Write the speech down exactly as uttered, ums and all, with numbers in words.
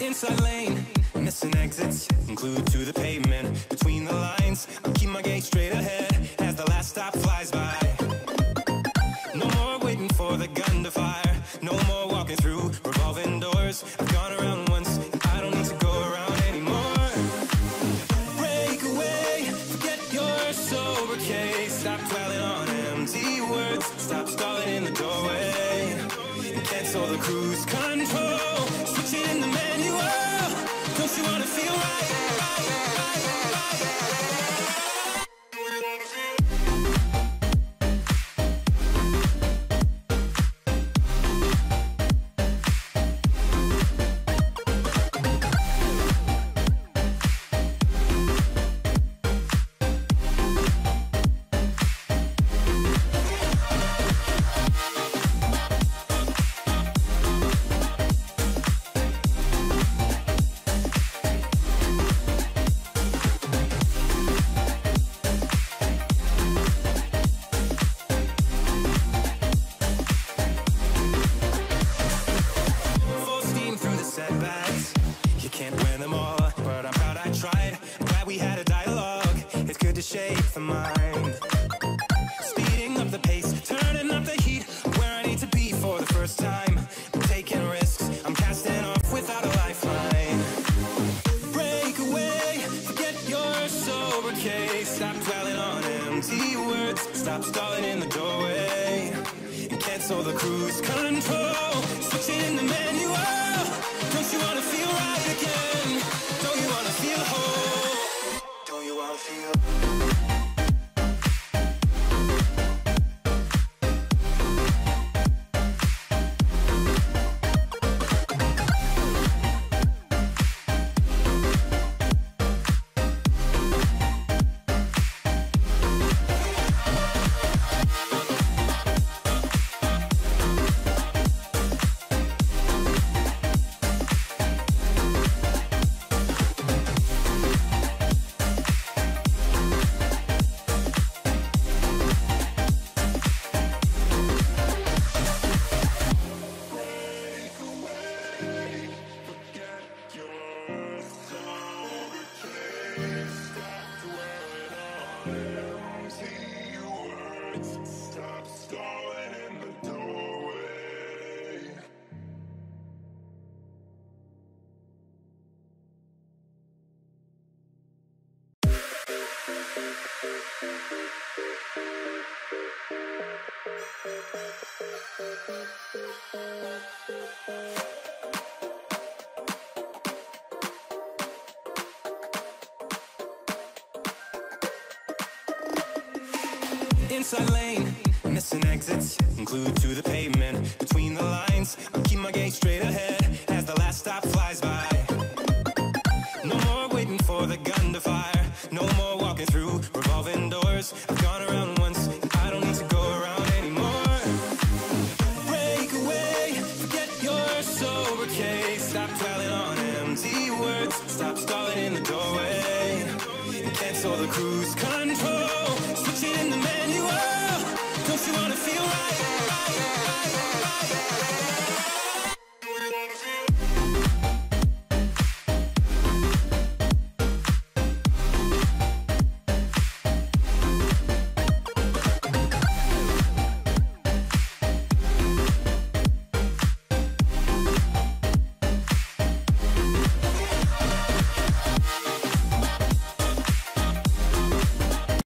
Inside lane, missing exits, glued to the pavement. Between the lines, I'll keep my gaze straight ahead as the last stop flies by. No more waiting for the gun to fire. No more walking through revolving doors. I've gone around once, and I don't need to go around anymore. Break away, forget your sober case. Stop dwelling on empty words. Stop stalling in the doorway. And cancel the cruise control. Switch it in the menu. You wanna feel right, right, right, right, right. Inside lane, missing exits, glued to the pavement. Between the lines, I'll keep my gaze straight ahead as the last stop flies by. No more waiting for the gun to fire. No more walking through revolving doors. I've gone around once, and I don't need to go around anymore. Break away, forget your sober case. Stop dwelling on empty words. Stop stalling in the doorway. And cancel the cruise control. Switch it in the manual. Don't you wanna feel right, right, right, right, right, right.